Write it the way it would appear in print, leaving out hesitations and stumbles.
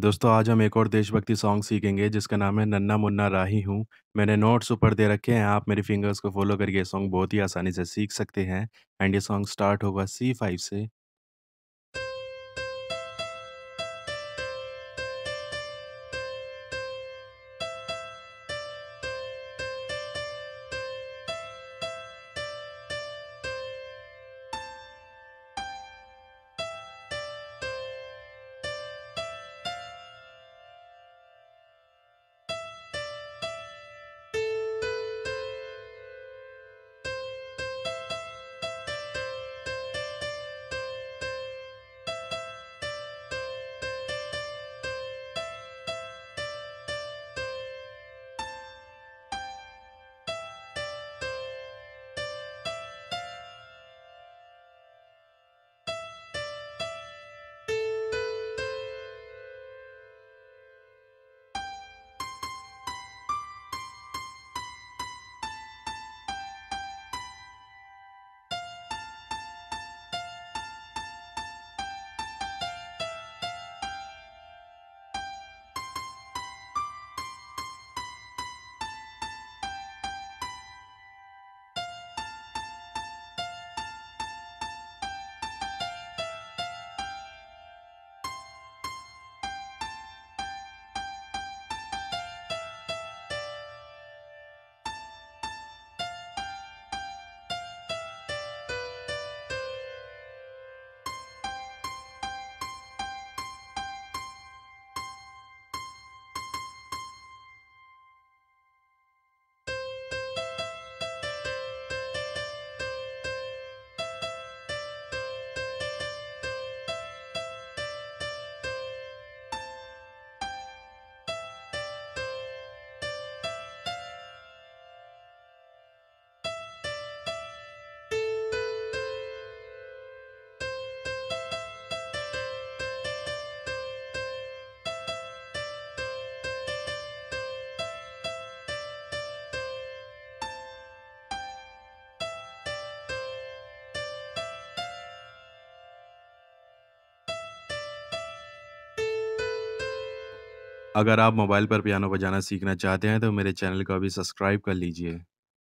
दोस्तों, आज हम एक और देशभक्ति सॉन्ग सीखेंगे जिसका नाम है नन्हा मुन्ना राही हूँ। मैंने नोट्स ऊपर दे रखे हैं, आप मेरे फिंगर्स को फॉलो करके ये सॉन्ग बहुत ही आसानी से सीख सकते हैं। एंड ये सॉन्ग स्टार्ट होगा C5 से। अगर आप मोबाइल पर पियानो बजाना सीखना चाहते हैं तो मेरे चैनल को अभी सब्सक्राइब कर लीजिए।